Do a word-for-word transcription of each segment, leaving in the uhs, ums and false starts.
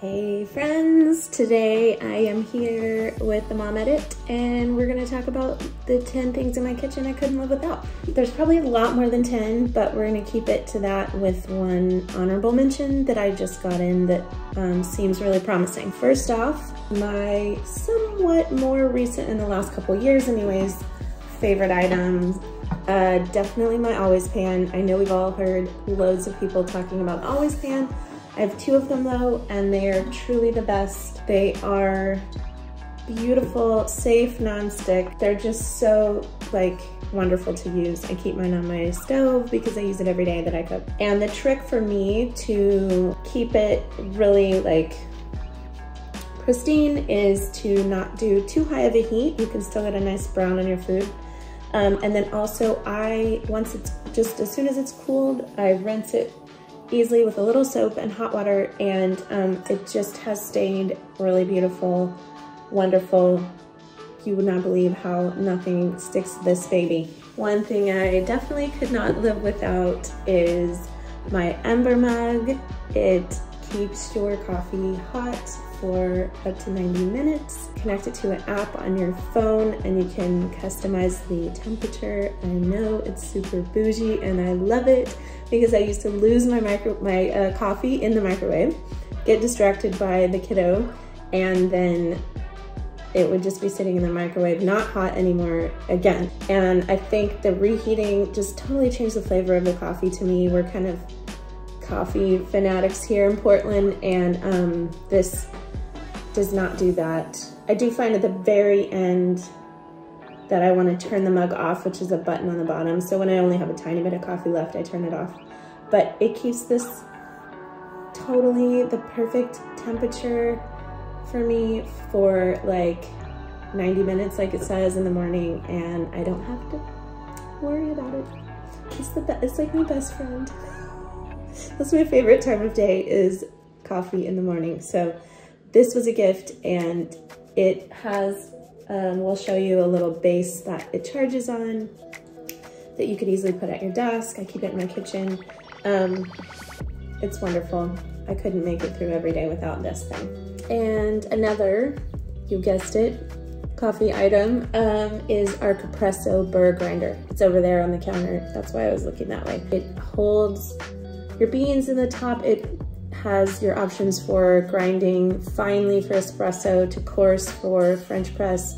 Hey friends, today I am here with The Mom Edit and we're gonna talk about the ten things in my kitchen I couldn't live without. There's probably a lot more than ten, but we're gonna keep it to that with one honorable mention that I just got in that um, seems really promising. First off, my somewhat more recent, in the last couple years anyways, favorite items. Uh, definitely my Always Pan. I know we've all heard loads of people talking about the Always Pan. I have two of them though, and they are truly the best. They are beautiful, safe, non-stick. They're just so like wonderful to use. I keep mine on my stove because I use it every day that I cook. And the trick for me to keep it really like pristine is to not do too high of a heat. You can still get a nice brown on your food. Um, and then also I, once it's just, as soon as it's cooled, I rinse it easily with a little soap and hot water, and um, it just has stayed really beautiful, wonderful. You would not believe how nothing sticks to this baby. One thing I definitely could not live without is my Ember Mug. It keeps your coffee hot for up to ninety minutes. Connect it to an app on your phone and you can customize the temperature. I know it's super bougie and I love it because I used to lose my micro my uh, coffee in the microwave, get distracted by the kiddo, and then it would just be sitting in the microwave, not hot anymore again. And I think the reheating just totally changed the flavor of the coffee to me. We're kind of coffee fanatics here in Portland, and um, this does not do that. I do find at the very end that I want to turn the mug off, which is a button on the bottom, so when I only have a tiny bit of coffee left, I turn it off. But it keeps this totally the perfect temperature for me for like ninety minutes, like it says, in the morning, and I don't have to worry about it. It's the best. It's like my best friend. That's my favorite time of day, is coffee in the morning. So this was a gift, and it has, um, we'll show you a little base that it charges on that you could easily put at your desk. I keep it in my kitchen. Um, it's wonderful. I couldn't make it through every day without this thing. And another, you guessed it, coffee item um, is our Capresso burr grinder. It's over there on the counter. That's why I was looking that way. It holds your beans in the top. It has your options for grinding finely for espresso, to coarse for French press.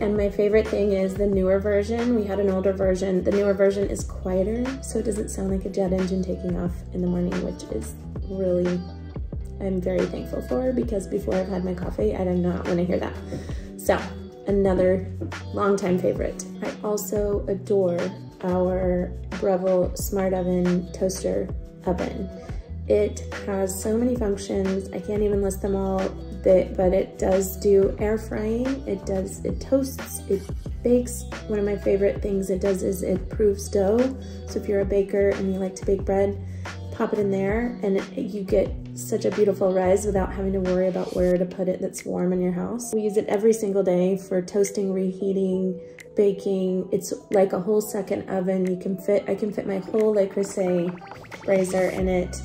And my favorite thing is the newer version. We had an older version. The newer version is quieter, so it doesn't sound like a jet engine taking off in the morning, which is really, I'm very thankful for, because before I've had my coffee, I did not want to hear that. So another longtime favorite. I also adore our Breville Smart Oven Toaster Oven. It has so many functions, I can't even list them all, that, but it does do air frying, it does, it toasts, it bakes. One of my favorite things it does is it proofs dough, so if you're a baker and you like to bake bread, pop it in there and it, you get such a beautiful rise without having to worry about where to put it that's warm in your house. We use it every single day for toasting, reheating, baking. It's like a whole second oven. You can fit, I can fit my whole Le Creuset braiser in it.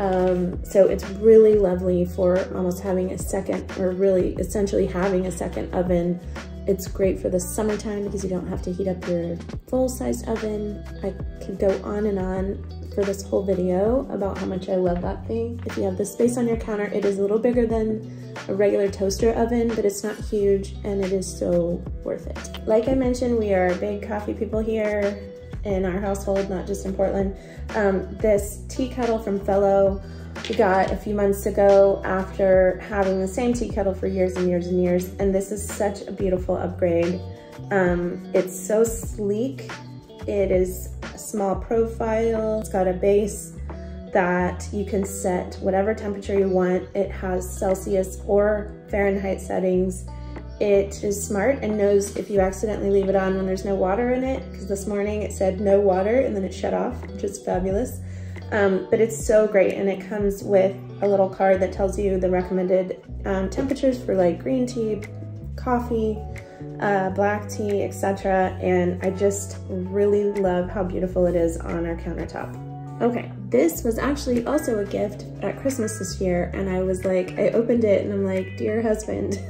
Um, so it's really lovely for almost having a second, or really essentially having a second oven. It's great for the summertime because you don't have to heat up your full-sized oven. I could go on and on for this whole video about how much I love that thing. If you have the space on your counter, it is a little bigger than a regular toaster oven, but it's not huge and it is so worth it. Like I mentioned, we are big coffee people here in our household, not just in Portland. Um, this tea kettle from Fellow we got a few months ago after having the same tea kettle for years and years and years, and this is such a beautiful upgrade. Um, it's so sleek. It is a small profile. It's got a base that you can set whatever temperature you want. It has Celsius or Fahrenheit settings. It is smart and knows if you accidentally leave it on when there's no water in it, because this morning it said no water and then it shut off, which is fabulous. Um, but it's so great, and it comes with a little card that tells you the recommended um, temperatures for like green tea, coffee, uh, black tea, et cetera. And I just really love how beautiful it is on our countertop. Okay, This was actually also a gift at Christmas this year, and I was like, I opened it and I'm like, dear husband,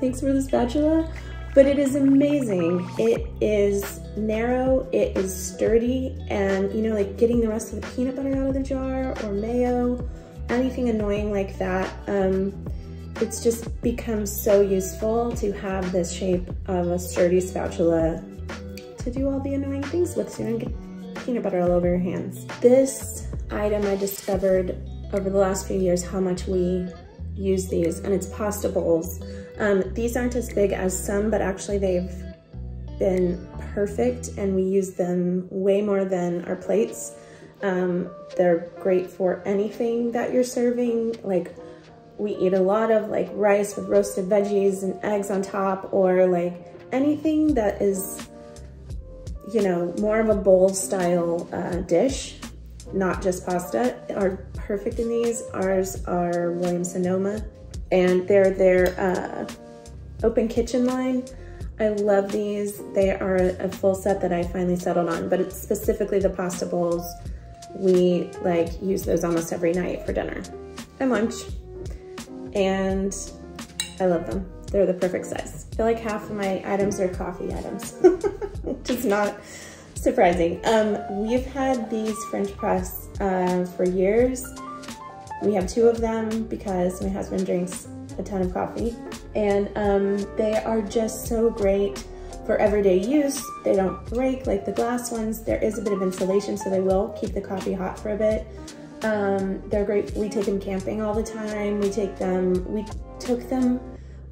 thanks for the spatula. But it is amazing. It is narrow, it is sturdy, and you know, like getting the rest of the peanut butter out of the jar or mayo, anything annoying like that. Um, it's just become so useful to have this shape of a sturdy spatula to do all the annoying things with, so you don't get peanut butter all over your hands. This item, I discovered over the last few years how much we use these, and it's pasta bowls. Um, these aren't as big as some, but actually they've been perfect, and we use them way more than our plates. Um, they're great for anything that you're serving. Like, we eat a lot of like rice with roasted veggies and eggs on top, or like anything that is, you know, more of a bowl style uh, dish, not just pasta, are perfect in these. Ours are Williams-Sonoma, and they're their uh, Open Kitchen line. I love these. They are a full set that I finally settled on, but it's specifically the pasta bowls. We like use those almost every night for dinner and lunch, and I love them. They're the perfect size. I feel like half of my items are coffee items, which is not surprising. Um, we've had these French press uh, for years. We have two of them because my husband drinks a ton of coffee, and um, they are just so great for everyday use. They don't break like the glass ones. There is a bit of insulation, so they will keep the coffee hot for a bit. Um, they're great. We take them camping all the time. We take them, we took them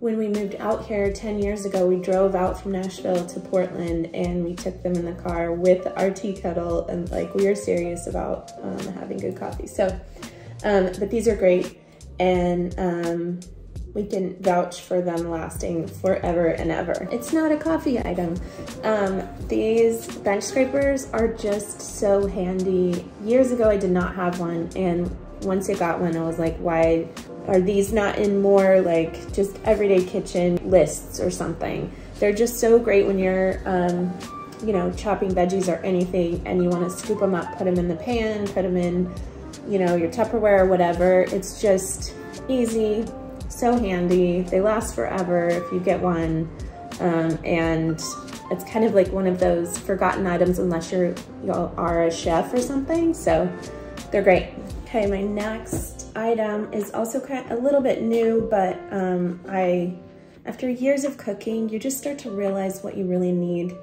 when we moved out here ten years ago. We drove out from Nashville to Portland, and we took them in the car with our tea kettle, and like, we are serious about um, having good coffee. So, um, but these are great, and um, we can vouch for them lasting forever and ever. It's not a coffee item. Um, these bench scrapers are just so handy. Years ago, I did not have one, and once I got one, I was like, why are these not in more like just everyday kitchen lists or something? They're just so great when you're, um, you know, chopping veggies or anything, and you wanna scoop them up, put them in the pan, put them in, you know, your Tupperware or whatever. It's just easy. So handy. They last forever if you get one, um, and it's kind of like one of those forgotten items unless you're you are a chef or something. So they're great. Okay, my next item is also kind of a little bit new, but um, I, after years of cooking, you just start to realize what you really need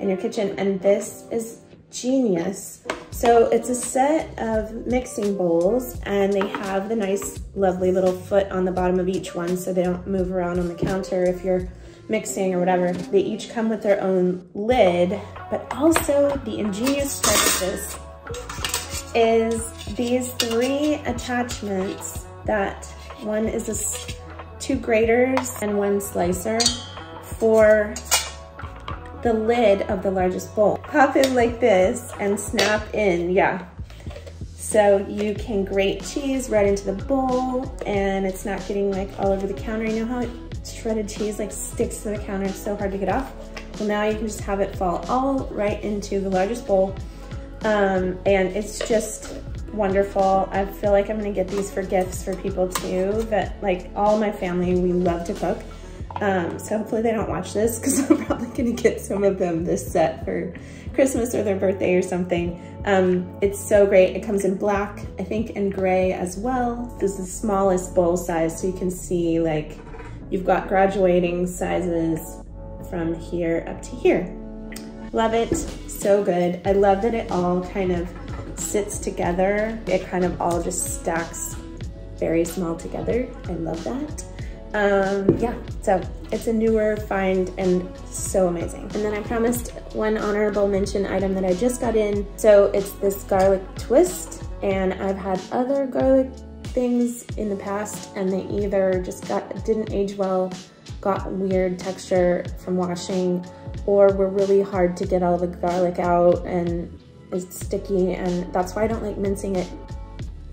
in your kitchen, and this is genius. So it's a set of mixing bowls, and they have the nice, lovely little foot on the bottom of each one so they don't move around on the counter if you're mixing or whatever. They each come with their own lid, but also the ingenious part of this is these three attachments that one is a, two graters and one slicer for the lid of the largest bowl. Pop in like this and snap in, yeah. So you can grate cheese right into the bowl, and it's not getting like all over the counter. You know how shredded cheese like sticks to the counter, it's so hard to get off? Well, now you can just have it fall all right into the largest bowl, um, and it's just wonderful. I feel like I'm gonna get these for gifts for people too, that like all my family, we love to cook. Um, so hopefully they don't watch this, because I'm probably going to get some of them this set for Christmas or their birthday or something. Um, it's so great. It comes in black, I think, and gray as well. This is the smallest bowl size, so you can see like you've got graduating sizes from here up to here. Love it. So good. I love that it all kind of sits together. It kind of all just stacks very small together. I love that. Um, yeah, so it's a newer find and so amazing. And then I promised one honorable mention item that I just got in. So it's this garlic twist, and I've had other garlic things in the past, and they either just got didn't age well, got weird texture from washing, or were really hard to get all the garlic out and it's sticky, and that's why I don't like mincing it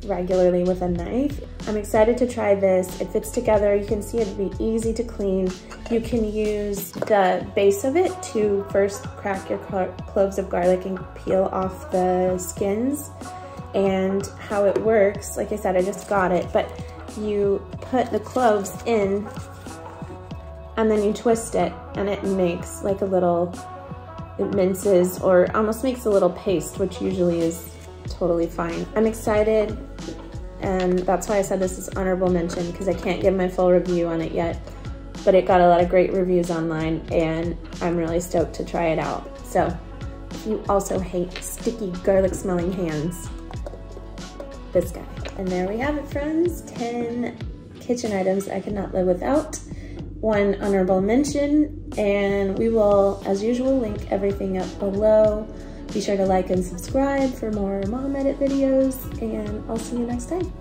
regularly with a knife. I'm excited to try this. It fits together. You can see it'd be easy to clean. You can use the base of it to first crack your cloves of garlic and peel off the skins. And how it works, like I said, I just got it, but you put the cloves in and then you twist it and it makes like a little, it minces or almost makes a little paste, which usually is totally fine. I'm excited, and that's why I said this is honorable mention, because I can't give my full review on it yet, but it got a lot of great reviews online and I'm really stoked to try it out. So if you also hate sticky garlic smelling hands, this guy. And there we have it, friends, ten kitchen items I could not live without, one honorable mention, and we will, as usual, link everything up below. Be sure to like and subscribe for more Mom Edit videos, and I'll see you next time.